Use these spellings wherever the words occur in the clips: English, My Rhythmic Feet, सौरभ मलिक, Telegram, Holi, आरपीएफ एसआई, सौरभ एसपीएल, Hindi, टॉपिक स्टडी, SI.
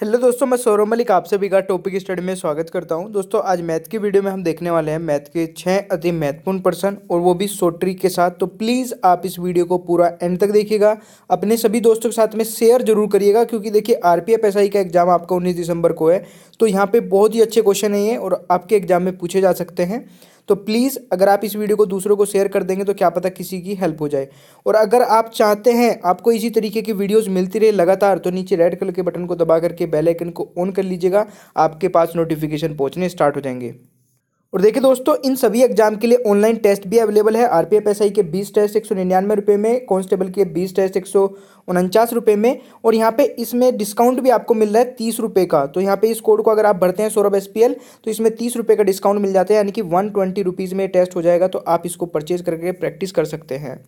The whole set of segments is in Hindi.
हेलो दोस्तों, मैं सौरभ मलिक आप सभी का टॉपिक स्टडी में स्वागत करता हूं। दोस्तों, आज मैथ की वीडियो में हम देखने वाले हैं मैथ के 6 अति महत्वपूर्ण प्रश्न, और वो भी शॉर्ट ट्रिक के साथ। तो प्लीज़ आप इस वीडियो को पूरा एंड तक देखिएगा, अपने सभी दोस्तों के साथ में शेयर जरूर करिएगा, क्योंकि देखिए आरपीएफ एसआई का एग्जाम आपका 19 दिसंबर को है। तो यहाँ पर बहुत ही अच्छे क्वेश्चन है और आपके एग्जाम में पूछे जा सकते हैं। तो प्लीज़ अगर आप इस वीडियो को दूसरों को शेयर कर देंगे तो क्या पता किसी की हेल्प हो जाए। और अगर आप चाहते हैं आपको इसी तरीके की वीडियोस मिलती रहे लगातार, तो नीचे रेड कलर के बटन को दबा करके बेल आइकन को ऑन कर लीजिएगा, आपके पास नोटिफिकेशन पहुंचने स्टार्ट हो जाएंगे। और देखिए दोस्तों, इन सभी एग्जाम के लिए ऑनलाइन टेस्ट भी अवेलेबल है। आरपीएफ एसआई के 20 टेस्ट 199 रुपये में, कांस्टेबल के 20 टेस्ट 149 रुपये में, और यहाँ पे इसमें डिस्काउंट भी आपको मिल रहा है 30 रुपये का। तो यहाँ पे इस कोड को अगर आप भरते हैं सौरभ एसपीएल, तो इसमें 30 रुपये का डिस्काउंट मिल जाता है, यानी कि 120 रुपीज़ में टेस्ट हो जाएगा। तो आप इसको परचेज करके प्रैक्टिस कर सकते हैं।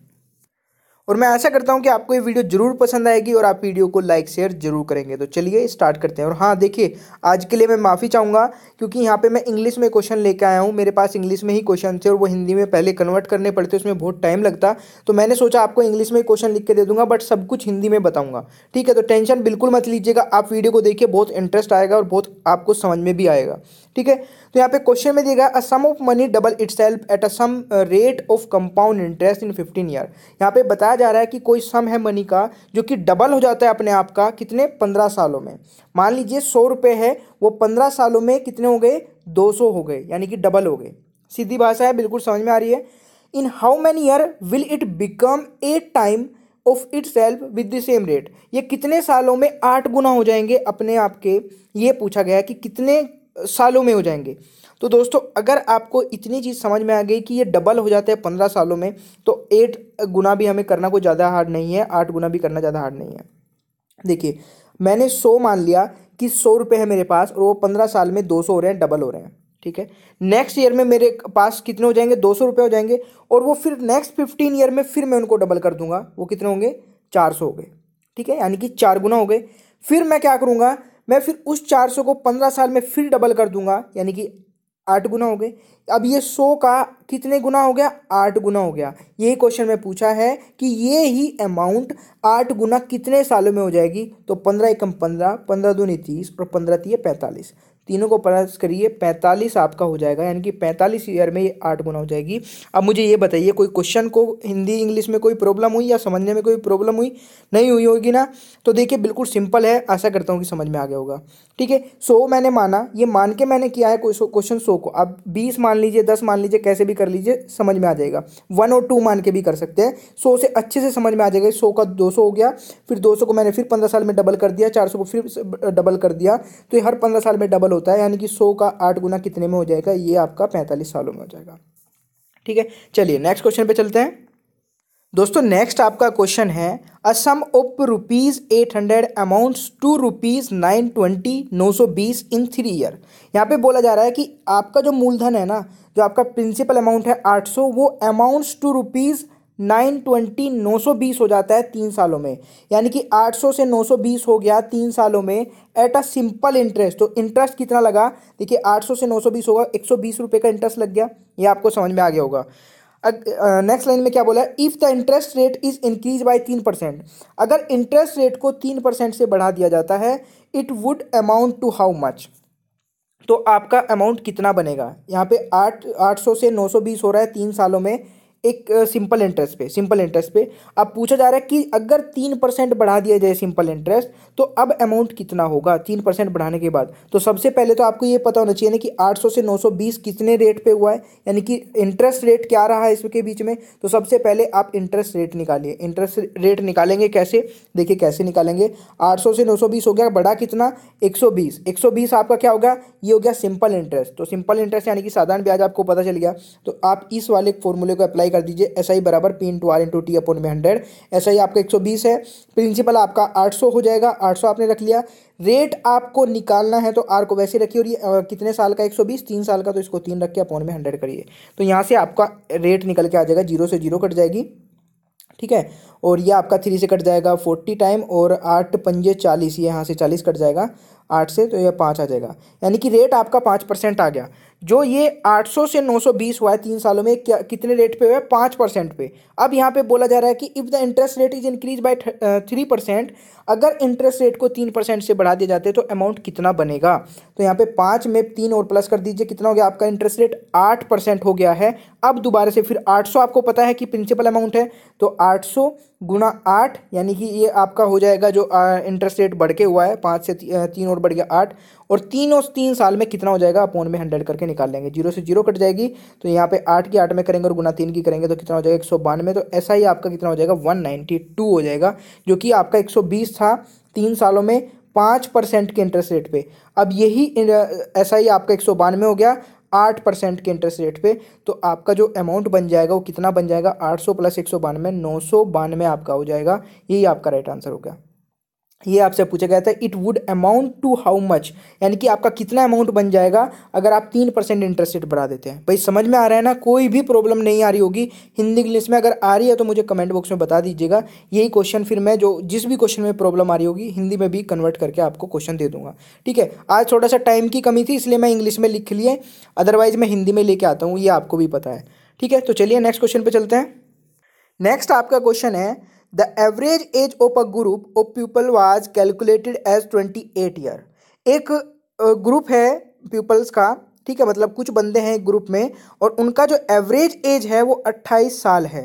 और मैं आशा करता हूं कि आपको ये वीडियो जरूर पसंद आएगी और आप वीडियो को लाइक शेयर जरूर करेंगे। तो चलिए स्टार्ट करते हैं। और हाँ देखिए, आज के लिए मैं माफ़ी चाहूँगा, क्योंकि यहाँ पे मैं इंग्लिश में क्वेश्चन लेके आया हूँ। मेरे पास इंग्लिश में ही क्वेश्चन थे और वो हिंदी में पहले कन्वर्ट करने पड़ते, उसमें बहुत टाइम लगता। तो मैंने सोचा आपको इंग्लिश में क्वेश्चन लिख के दे दूँगा, बट सब कुछ हिंदी में बताऊँगा, ठीक है। तो टेंशन बिल्कुल मत लीजिएगा, आप वीडियो को देखिए, बहुत इंटरेस्ट आएगा और बहुत आपको समझ में भी आएगा, ठीक है। तो यहाँ पे क्वेश्चन में दिया गया, a sum of money double itself at a sum rate of compound interest in 15 year. यहाँ पे बताया जा रहा है कि कोई सम है मनी का जो कि डबल हो जाता है अपने आप का, कितने 15 सालों में। मान लीजिए 100 रुपये है, वो 15 सालों में कितने हो गए, 200 हो गए, यानी कि डबल हो गए। सीधी भाषा है, बिल्कुल समझ में आ रही है। In how many year will it become 8 time of itself with the same rate. ये कितने सालों में 8 गुना हो जाएंगे अपने आप के, ये पूछा गया है कि कितने सालों में हो जाएंगे। तो दोस्तों, अगर आपको इतनी चीज़ समझ में आ गई कि ये डबल हो जाता है 15 सालों में, तो 8 गुना भी हमें करना कोई ज़्यादा हार्ड नहीं है, 8 गुना भी करना ज़्यादा हार्ड नहीं है। देखिए, मैंने 100 मान लिया कि 100 रुपये है मेरे पास, और वो 15 साल में 200 हो रहे हैं, डबल हो रहे हैं, ठीक है। नेक्स्ट ईयर में मेरे पास कितने हो जाएंगे, 200 रुपये हो जाएंगे, और वो फिर नेक्स्ट 15 ईयर में फिर मैं उनको डबल कर दूंगा, वो कितने होंगे, 400 हो गए, ठीक है, यानी कि 4 गुना हो गए। फिर मैं क्या करूँगा, मैं फिर उस 400 को 15 साल में फिर डबल कर दूंगा, यानी कि 8 गुना हो गए। अब ये 100 का कितने गुना हो गया, 8 गुना हो गया। यही क्वेश्चन में पूछा है कि ये ही अमाउंट 8 गुना कितने सालों में हो जाएगी। तो 15 एकम 15, 15 दूनी 30, और 15 तिये 45, तीनों को प्लस करिए, 45 आपका हो जाएगा, यानी कि 45 ईयर में ये 8 गुना हो जाएगी। अब मुझे ये बताइए, कोई क्वेश्चन को हिंदी इंग्लिश में कोई प्रॉब्लम हुई या समझने में कोई प्रॉब्लम हुई, नहीं हुई होगी ना। तो देखिए बिल्कुल सिंपल है, आशा करता हूँ कि समझ में आ गया होगा, ठीक है। 100 मैंने माना, ये मान के मैंने किया है क्वेश्चन 100 को। आप 20 मान लीजिए, 10 मान लीजिए, कैसे भी कर लीजिए, समझ में आ जाएगा। 1 और 2 मान के भी कर सकते हैं, 100 से अच्छे से समझ में आ जाएगा। 100 का 200 हो गया, फिर 200 को मैंने फिर 15 साल में डबल कर दिया, 400 को फिर डबल कर दिया, तो ये हर 15 साल में डबल होता है, यानी कि 100 का 8 गुना कितने में हो जाएगा, ये आपका 45 सालों में हो जाएगा, ठीक है। चलिए नेक्स्ट क्वेश्चन पे चलते हैं। दोस्तों नेक्स्ट आपका क्वेश्चन है, a sum of ₹800 amounts to ₹920,920 in 3 year. यहाँ पे बोला जा रहा है कि आपका जो मूलधन है ना, जो आपका प्रिंसिपल अमाउंट है 800, वो अमाउंट्स टू ₹920,920 हो जाता है 3 सालों में, यानी कि 800 से 920 हो गया 3 सालों में, एट अ सिंपल इंटरेस्ट। तो इंटरेस्ट कितना लगा, देखिए 800 से 920 होगा, 120 रुपये का इंटरेस्ट लग गया, ये आपको समझ में आ गया होगा। नेक्स्ट लाइन में क्या बोला है, if the interest rate is increase by 3%, अगर इंटरेस्ट रेट को 3% से बढ़ा दिया जाता है, it would amount to how much. तो आपका अमाउंट कितना बनेगा। यहाँ पे 800 से 920 हो रहा है 3 सालों में, एक सिंपल इंटरेस्ट पे। अब पूछा जा रहा है कि अगर 3% बढ़ा दिया जाए सिंपल इंटरेस्ट, तो अब अमाउंट कितना होगा 3% बढ़ाने के बाद। तो सबसे पहले तो आपको ये पता होना चाहिए ना कि 800 से 920 कितने रेट पे हुआ है, यानी कि इंटरेस्ट रेट क्या रहा है इसके बीच में। तो सबसे पहले आप इंटरेस्ट रेट निकालिए। इंटरेस्ट रेट निकालेंगे कैसे, देखिए कैसे निकालेंगे। 800 से 920 हो गया, बढ़ा कितना, 120। 120 आपका क्या होगा, ये हो गया सिंपल इंटरेस्ट। तो सिंपल इंटरेस्ट यानी कि साधारण ब्याज आपको पता चल गया। तो आप इस वाले फॉर्मूले को अप्लाई कर दीजिए, एसआई बराबर P into R into T upon में 100। एसआई आपका 120 है, प्रिंसिपल आपका 800 हो जाएगा, 800 आपने रख लिया। रेट आपको निकालना है तो आर को वैसे रखिए, और ये कितने साल का, 120, 3 साल का, तो इसको 3 रख के अपॉन में 100 करिए। तो यहाँ से आपका रेट निकल के आ जाएगा, 0 से 0 कट जाएगी, ठीक है। और ये आपका 3 से कट जाएगा, 40 टाइम, और 8 पंजे 40, यहाँ से 40 कट जाएगा, 8 से, तो ये 5 आ जाएगा, यानी कि रेट आपका 5% आ गया। जो ये 800 से 920 हुआ है 3 सालों में, क्या कितने रेट पे हुआ है? 5% पे। अब यहाँ पे बोला जा रहा है कि if the interest rate is increase by 3%, अगर इंटरेस्ट रेट को 3% से बढ़ा दिया जाते तो अमाउंट कितना बनेगा? तो यहाँ पे 5 में 3 और प्लस कर दीजिए, कितना हो गया आपका इंटरेस्ट रेट 8% हो गया है। अब दोबारा से फिर 800 आपको पता है कि प्रिंसिपल अमाउंट है, तो 800 गुणा 8, यानी कि ये आपका हो जाएगा जो इंटरेस्ट रेट बढ़ के हुआ है 5 से 3 और बढ़ गया 8, और 3 और 3 साल में कितना हो जाएगा अपॉन में 100 करके निकाल लेंगे। 0 से 0 कट जाएगी, तो यहाँ पे 8 की 8 में करेंगे और गुना 3 की करेंगे तो कितना हो जाएगा 192। तो ऐसा ही आपका कितना हो जाएगा 192 हो जाएगा, जो कि आपका 120 था 3 सालों में 5% के इंटरेस्ट रेट पे। अब यही ऐसा ही आपका 192 हो गया 8% के इंटरेस्ट रेट पे, तो आपका जो अमाउंट बन जाएगा वो कितना बन जाएगा? 800 प्लस 192, 992 आपका हो जाएगा। यही आपका राइट आंसर हो गया। ये आपसे पूछा गया था it would amount to how much, यानी कि आपका कितना अमाउंट बन जाएगा अगर आप 3% इंटरेस्ट रेट बढ़ा देते हैं। भाई समझ में आ रहा है ना, कोई भी प्रॉब्लम नहीं आ रही होगी। हिंदी इंग्लिश में अगर आ रही है तो मुझे कमेंट बॉक्स में बता दीजिएगा। यही क्वेश्चन फिर मैं जो जिस भी क्वेश्चन में प्रॉब्लम आ रही होगी हिंदी में भी कन्वर्ट करके आपको क्वेश्चन दे दूंगा, ठीक है। आज थोड़ा सा टाइम की कमी थी इसलिए मैं इंग्लिश में लिख लिए, अदरवाइज मैं हिंदी में लेके आता हूँ, ये आपको भी पता है, ठीक है। तो चलिए नेक्स्ट क्वेश्चन पर चलते हैं। नेक्स्ट आपका क्वेश्चन है The average age of a group of people was calculated as 28 year। एक ग्रुप है पीपल्स का, ठीक है, मतलब कुछ बंदे हैं ग्रुप में और उनका जो एवरेज एज है वो 28 साल है,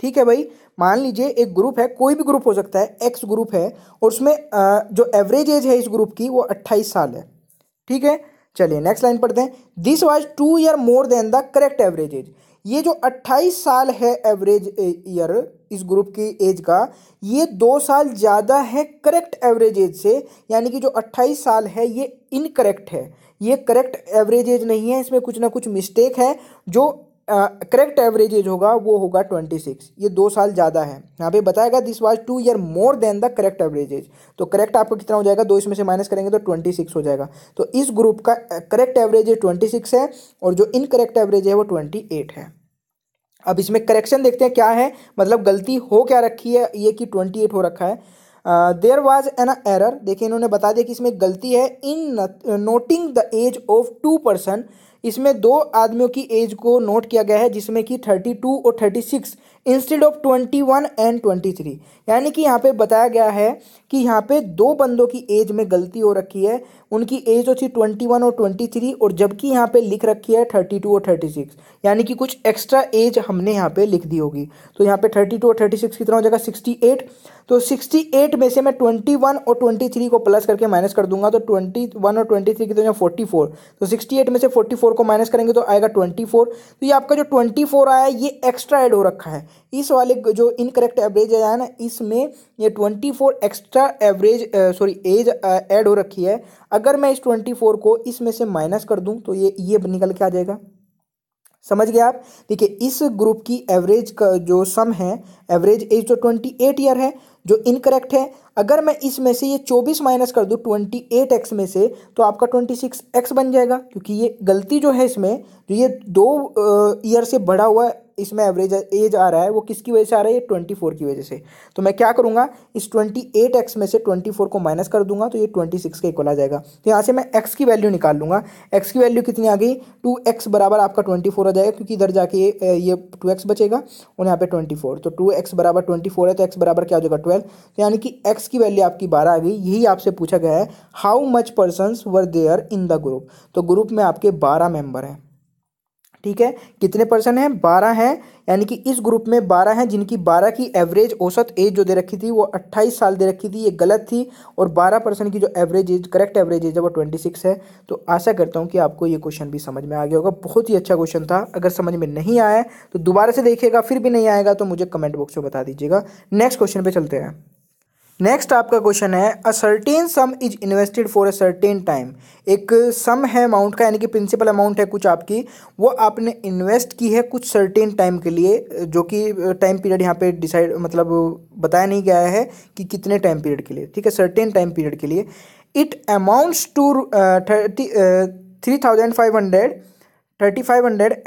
ठीक है भाई। मान लीजिए एक ग्रुप है, कोई भी ग्रुप हो सकता है, एक्स ग्रुप है और उसमें जो एवरेज एज है इस ग्रुप की वो 28 साल है, ठीक है। चलिए नेक्स्ट लाइन पढ़ते हैं। This was 2 year more than the correct average age. ये जो 28 साल है एवरेज ईयर इस ग्रुप की एज का, ये 2 साल ज़्यादा है करेक्ट एवरेज एज से, यानी कि जो 28 साल है ये इनकरेक्ट है, ये करेक्ट एवरेज एज नहीं है, इसमें कुछ ना कुछ मिस्टेक है। जो करेक्ट एवरेज एज होगा वो होगा 26, ये 2 साल ज़्यादा है। यहाँ पे बताएगा this was 2 year more than the correct average age, तो करेक्ट आपको कितना हो जाएगा? 2 इसमें से माइनस करेंगे तो 26 हो जाएगा। तो इस ग्रुप का करेक्ट एवरेज एज 26 है और जो इनकरेक्ट एवरेज है वो 28 है। अब इसमें करेक्शन देखते हैं क्या है, मतलब गलती हो क्या रखी है ये कि 28 हो रखा है। देयर वाज एन एरर, देखिए इन्होंने बता दिया कि इसमें गलती है in noting the age of 2 person. इसमें 2 आदमियों की एज को नोट किया गया है जिसमें कि 32 और 36 इंस्टेड ऑफ 21 एंड 23, यानी कि यहाँ पे बताया गया है कि यहाँ पे 2 बंदों की एज में गलती हो रखी है। उनकी एज थी 21 और 23 और जबकि यहाँ पे लिख रखी है 32 और 36, यानी कि कुछ एक्स्ट्रा एज हमने यहाँ पे लिख दी होगी। तो यहाँ पे 32 और 36 कितना हो जाएगा 68। तो 68 में से मैं 21 और 23 को प्लस करके माइनस कर दूंगा, तो 21 और 23 की तो 44, तो 68 में से 44 को माइनस करेंगे तो आएगा 24। तो ये आपका जो 24 आया ये एक्स्ट्रा एड हो रखा है। इस वाले जो इनकरेक्ट एवरेज आया ना इसमें ये 24 एक्स्ट्रा एवरेज एज एड हो रखी है। अगर मैं इस 24 को इसमें से माइनस कर दूं तो ये निकल के आ जाएगा। समझ गए आप? देखिए इस ग्रुप की एवरेज का जो सम है एवरेज एज तो 28 ईयर है जो इनकरेक्ट है। अगर मैं इसमें से ये 24 माइनस कर दूँ 28x में से तो आपका 26x बन जाएगा, क्योंकि ये गलती जो है इसमें जो ये 2 ईयर से बढ़ा हुआ इसमें एवरेज एज आ रहा है वो किसकी वजह से आ रहा है? ये 24 की वजह से। तो मैं क्या करूँगा इस 28x में से 24 को माइनस कर दूंगा तो ये 26 के इक्वल आ जाएगा। तो यहाँ से मैं x की वैल्यू निकाल लूँगा। x की वैल्यू कितनी आ गई? 2x बराबर आपका 24 आ जाएगा, क्योंकि इधर जाके ये 2x बचेगा और यहाँ पे 24, तो 2x बराबर 24 है तो x बराबर क्या हो जाएगा 12, यानी कि x की वैल्यू आपकी 12 आ गई। यही आपसे पूछा गया है how much persons were there in the group. तो ग्रुप में आपके 12 मेंबर हैं, ठीक है। कितने पर्सन हैं? 12 हैं, यानी कि इस ग्रुप में 12 हैं जिनकी 12 की एवरेज औसत एज जो दे रखी थी वो 28 साल दे रखी थी, ये गलत थी। और 12 पर्सन की जो average age correct average age है वो 26 है। तो आशा करता हूँ कि आपको ये क्वेश्चन भी समझ में आ गया होगा। बहुत ही अच्छा क्वेश्चन था, अगर समझ में नहीं आया तो दोबारा से देखिएगा, फिर भी नहीं आएगा तो मुझे कमेंट बॉक्स में बता दीजिएगा। नेक्स्ट क्वेश्चन पर चलते हैं। नेक्स्ट आपका क्वेश्चन है a certain sum is invested for a certain time. एक सम है अमाउंट का, यानी कि प्रिंसिपल अमाउंट है कुछ आपकी, वो आपने इन्वेस्ट की है कुछ सर्टेन टाइम के लिए, जो कि टाइम पीरियड यहाँ पे डिसाइड मतलब बताया नहीं गया है कि कितने टाइम पीरियड के लिए, ठीक है, सर्टेन टाइम पीरियड के लिए। It amounts to 3,500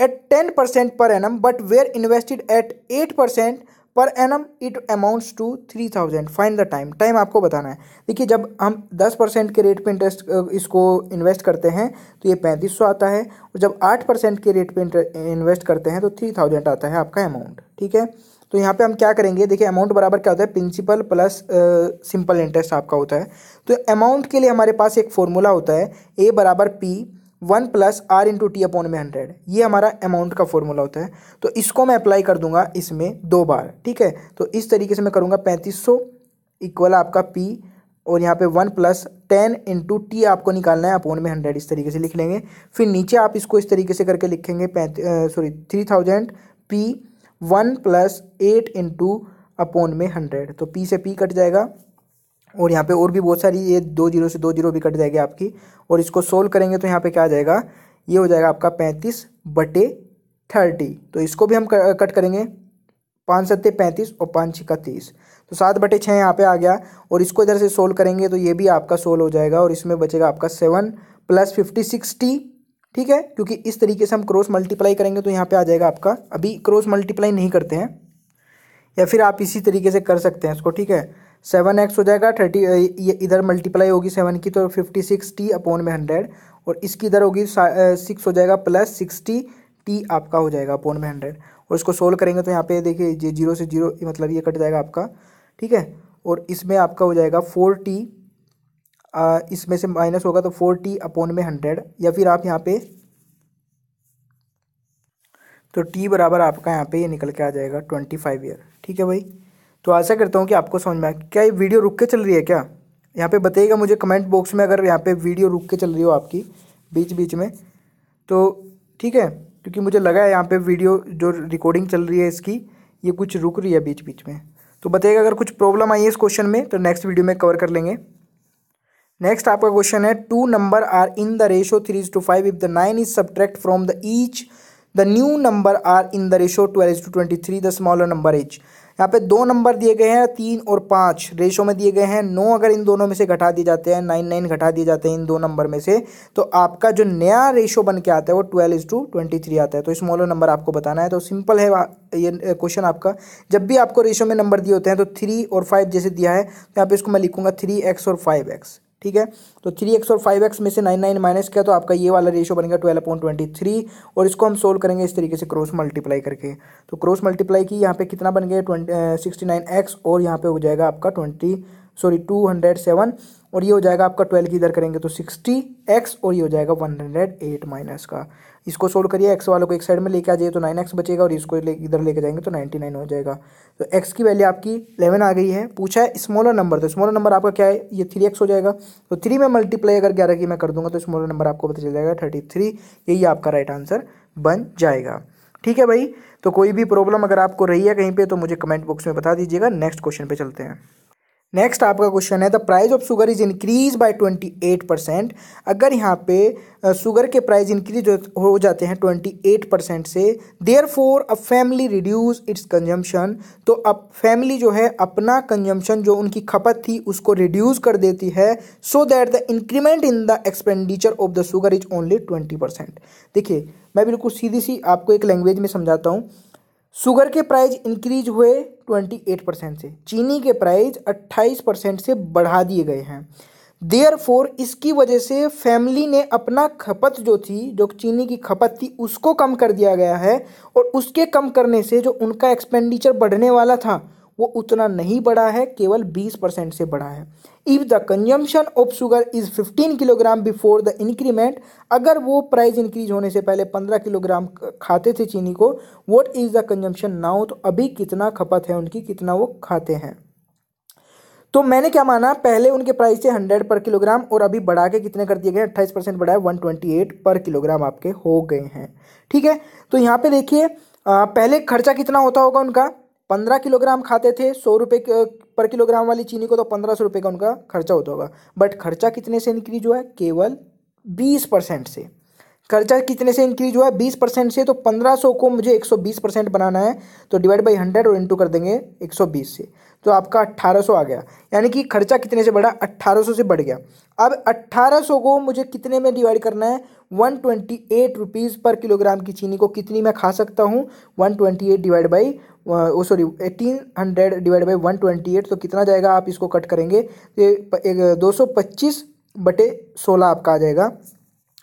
at 10% per annum but where invested at 8% per annum it amounts to 3000। Find the time, time आपको बताना है। देखिए जब हम 10% के रेट पे इंटरेस्ट इसको इन्वेस्ट करते हैं तो ये 3500 आता है, और जब 8% के रेट पे इन्वेस्ट करते हैं तो 3000 आता है आपका अमाउंट। ठीक है, तो यहाँ पे हम क्या करेंगे, देखिए अमाउंट बराबर क्या होता है, प्रिंसिपल प्लस सिंपल इंटरेस्ट आपका होता है। तो अमाउंट के लिए हमारे पास एक फॉर्मूला होता है, ए बराबर पी 1 + R × t/100। ये हमारा अमाउंट का फॉर्मूला होता है। तो इसको मैं अप्लाई कर दूंगा इसमें 2 बार। ठीक है, तो इस तरीके से मैं करूँगा 3500 इक्वल आपका P, और यहाँ पे 1 + 10 × t आपको निकालना है / 100। इस तरीके से लिख लेंगे। फिर नीचे आप इसको इस तरीके से करके लिखेंगे 3000 P 1 + 8 × 100। तो P से P कट जाएगा, और यहाँ पे और भी बहुत सारी ये 20 से 20 भी कट जाएगी आपकी। और इसको सोल्व करेंगे तो यहाँ पे क्या आ जाएगा, ये हो जाएगा आपका 35/30। तो इसको भी हम कट करेंगे, 5 × 7 = 35 और 5 × 6 = 30। तो 7/6 यहाँ पे आ गया। और इसको इधर से सोल्व करेंगे तो ये भी आपका सोल्व हो जाएगा, और इसमें बचेगा आपका 7 + 50 = 60। ठीक है, क्योंकि इस तरीके से हम क्रॉस मल्टीप्लाई करेंगे तो यहाँ पर आ जाएगा आपका, अभी क्रॉस मल्टीप्लाई नहीं करते हैं, या फिर आप इसी तरीके से कर सकते हैं इसको। ठीक है, 7x हो जाएगा 30, ये इधर मल्टीप्लाई होगी 7 की, तो 56t / 100, और इसकी इधर होगी 6 हो जाएगा + 60t आपका हो जाएगा / 100। और इसको सोल्व करेंगे तो यहाँ पे देखिए ये 0 से 0 मतलब ये कट जाएगा आपका। ठीक है, और इसमें आपका हो जाएगा 4t, इसमें से माइनस होगा तो 4t / 100, या फिर आप यहाँ पे तो t बराबर आपका यहाँ पे ये निकल के आ जाएगा 25 ईयर। ठीक है भाई, तो आशा करता हूँ कि आपको समझ में आया। क्या ये वीडियो रुक के चल रही है क्या, यहाँ पे बताइएगा मुझे कमेंट बॉक्स में, अगर यहाँ पे वीडियो रुक के चल रही हो आपकी बीच बीच में तो ठीक है, क्योंकि मुझे लगा है यहाँ पे वीडियो जो रिकॉर्डिंग चल रही है इसकी ये कुछ रुक रही है बीच बीच में। तो बताइएगा अगर कुछ प्रॉब्लम आई है इस क्वेश्चन में तो नेक्स्ट वीडियो में कवर कर लेंगे। नेक्स्ट आपका क्वेश्चन है, 2 numbers are in the ratio 3:5 if the 9 is subtract from the each the new number are in the ratio 12:23 the smaller number is. यहाँ पे 2 नंबर दिए गए हैं, 3 और 5 रेशो में दिए गए हैं। 9 अगर इन दोनों में से घटा दिए जाते हैं, 9 9 घटा दिए जाते हैं इन 2 नंबर में से, तो आपका जो नया रेशो बन के आता है वो 12:23 आता है। तो स्मॉलर नंबर आपको बताना है। तो सिंपल है ये क्वेश्चन आपका। जब भी आपको रेशो में नंबर दिए होते हैं तो 3 और 5 जैसे दिया है, तो यहाँ पे इसको मैं लिखूंगा 3x और 5x। ठीक है, तो 3x और 5x में से 9 9 माइनस किया तो आपका ये वाला रेशो बनेगा 12/23, और इसको हम सोल्व करेंगे इस तरीके से क्रॉस मल्टीप्लाई करके। तो क्रॉस मल्टीप्लाई की यहाँ पे कितना बन गया 69x, और यहाँ पे हो जाएगा आपका 207, और ये हो जाएगा आपका 12 की इधर करेंगे तो 60x, और ये हो जाएगा 108 माइनस का। इसको सोल्व करिए, x वालों को एक साइड में लेके आ जाइए तो 9x बचेगा, और इसको इधर लेके जाएंगे तो 99 हो जाएगा। तो x की वैल्यू आपकी 11 आ गई है। पूछा है स्मॉलर नंबर, तो स्मॉलर नंबर आपका क्या है, ये 3x हो जाएगा। तो 3 में मल्टीप्लाई अगर 11 की मैं कर दूंगा तो स्मॉलर नंबर आपको पता चल जाएगा 33। यही आपका राइट आंसर बन जाएगा। ठीक है भाई, तो कोई भी प्रॉब्लम अगर आपको रही है कहीं पर तो मुझे कमेंट बॉक्स में बता दीजिएगा। नेक्स्ट क्वेश्चन पर चलते हैं। नेक्स्ट आपका क्वेश्चन है, the price of sugar is increase by 28%। अगर यहाँ पे शुगर के प्राइस इंक्रीज हो जाते हैं 28% से, therefore a family reduce its consumption. तो अब फैमिली जो है अपना कंजम्पशन जो उनकी खपत थी उसको रिड्यूस कर देती है। So that the increment in the expenditure of the sugar is only 20%। देखिए मैं बिल्कुल सीधी सी आपको एक लैंग्वेज में समझाता हूँ। शुगर के प्राइस इंक्रीज हुए 28% से, चीनी के प्राइस 28% से बढ़ा दिए गए हैं। देयरफॉर इसकी वजह से फैमिली ने अपना खपत जो थी, जो चीनी की खपत थी उसको कम कर दिया गया है, और उसके कम करने से जो उनका एक्सपेंडिचर बढ़ने वाला था वो उतना नहीं बढ़ा है, केवल 20% से बढ़ा है। If the consumption of sugar is 15 kilogram before the increment, अगर वो प्राइस इंक्रीज होने से पहले 15 किलोग्राम खाते थे चीनी को, what is the consumption now, तो अभी कितना खपत है उनकी, कितना वो खाते हैं। तो मैंने क्या माना, पहले उनके प्राइस थे 100 / किलोग्राम, और अभी बढ़ा के कितने कर दिए गए, 28% बढ़ाए, 128 / किलोग्राम आपके हो गए हैं। ठीक है, तो यहाँ पर देखिए पहले खर्चा कितना होता होगा उनका, 15 किलोग्राम खाते थे 100 रुपये पर किलोग्राम वाली चीनी को, तो 1500 रुपये का उनका खर्चा होता होगा। बट खर्चा कितने से इंक्रीज हुआ है, केवल 20% से। कर्जा कितने से इंक्रीज हुआ है, 20% से, तो 1500 को मुझे 120% बनाना है, तो डिवाइड बाई 100 और इंटू कर देंगे 120 से, तो आपका 1800 आ गया। यानी कि खर्चा कितने से बढ़ा, 1800 से बढ़ गया। अब 1800 को मुझे कितने में डिवाइड करना है, 128 रुपीज़ पर किलोग्राम की चीनी को कितनी मैं खा सकता हूँ, 128 डिवाइड बाई 1800 डिवाइड बाई 128, तो कितना जाएगा, आप इसको कट करेंगे तो 225/16 आपका आ जाएगा,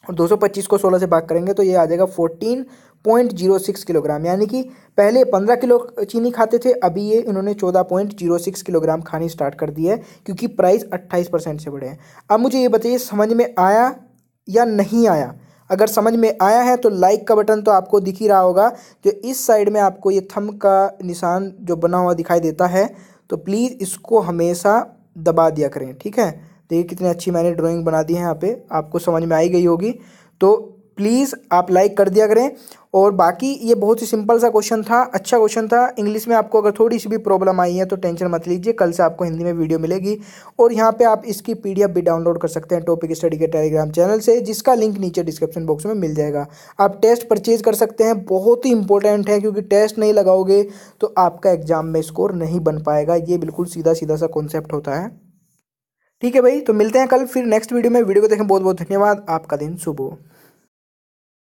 और 225 को 16 से भाग करेंगे तो ये आ जाएगा 14.06 किलोग्राम। यानी कि पहले 15 किलो चीनी खाते थे, अभी ये इन्होंने 14.06 किलोग्राम खानी स्टार्ट कर दी है, क्योंकि प्राइस 28% से बढ़े हैं। अब मुझे ये बताइए समझ में आया या नहीं आया। अगर समझ में आया है तो लाइक का बटन तो आपको दिख ही रहा होगा, जो इस साइड में आपको ये थंब का निशान जो बना हुआ दिखाई देता है, तो प्लीज़ इसको हमेशा दबा दिया करें, ठीक है। देखिए कितनी अच्छी मैंने ड्राइंग बना दी है यहाँ पे, आपको समझ में आई गई होगी, तो प्लीज़ आप लाइक कर दिया करें। और बाकी ये बहुत ही सिंपल सा क्वेश्चन था, अच्छा क्वेश्चन था। इंग्लिश में आपको अगर थोड़ी सी भी प्रॉब्लम आई है तो टेंशन मत लीजिए, कल से आपको हिंदी में वीडियो मिलेगी। और यहाँ पे आप इसकी PDF भी डाउनलोड कर सकते हैं टॉपिक स्टडी के टेलीग्राम चैनल से, जिसका लिंक नीचे डिस्क्रिप्शन बॉक्स में मिल जाएगा। आप टेस्ट परचेज कर सकते हैं, बहुत ही इंपॉर्टेंट है, क्योंकि टेस्ट नहीं लगाओगे तो आपका एग्जाम में स्कोर नहीं बन पाएगा। ये बिल्कुल सीधा सीधा सा कॉन्सेप्ट होता है, ठीक है भाई। तो मिलते हैं कल फिर नेक्स्ट वीडियो में। वीडियो को देखने बहुत बहुत धन्यवाद। आपका दिन शुभ हो।